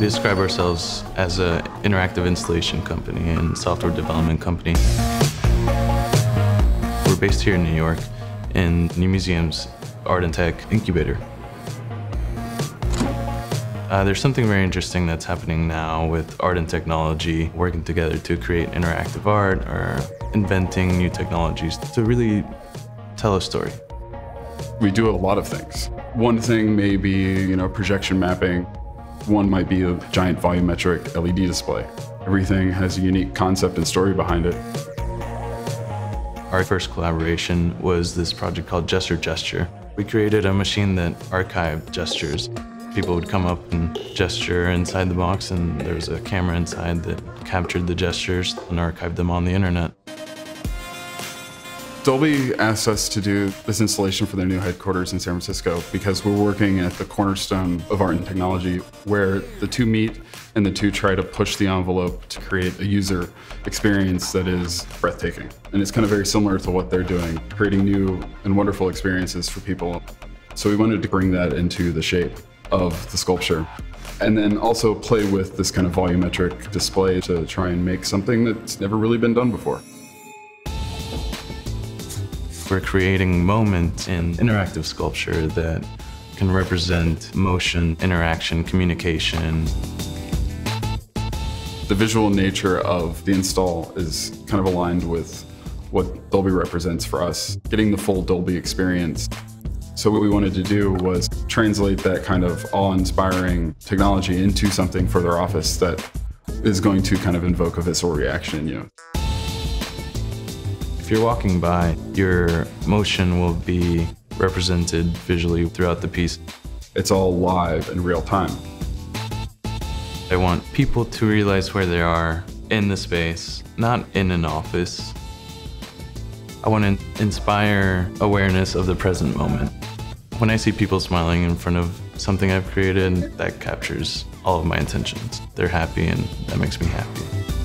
We describe ourselves as an interactive installation company and software development company. We're based here in New York in New Museum's Art and Tech Incubator. There's something very interesting that's happening now with art and technology working together to create interactive art or inventing new technologies to really tell a story. We do a lot of things. One thing may be, projection mapping. One might be a giant volumetric LED display. Everything has a unique concept and story behind it. Our first collaboration was this project called Gesture. We created a machine that archived gestures. People would come up and gesture inside the box, and there was a camera inside that captured the gestures and archived them on the internet. Dolby asked us to do this installation for their new headquarters in San Francisco because we're working at the cornerstone of art and technology, where the two meet and the two try to push the envelope to create a user experience that is breathtaking. And it's kind of very similar to what they're doing, creating new and wonderful experiences for people. So we wanted to bring that into the shape of the sculpture. And then also play with this kind of volumetric display to try and make something that's never really been done before. We're creating moments in interactive sculpture that can represent motion, interaction, communication. The visual nature of the install is kind of aligned with what Dolby represents for us, getting the full Dolby experience. So what we wanted to do was translate that kind of awe-inspiring technology into something for their office that is going to kind of invoke a visceral reaction in you. If you're walking by, your motion will be represented visually throughout the piece. It's all live in real time. I want people to realize where they are in the space, not in an office. I want to inspire awareness of the present moment. When I see people smiling in front of something I've created, that captures all of my intentions. They're happy, and that makes me happy.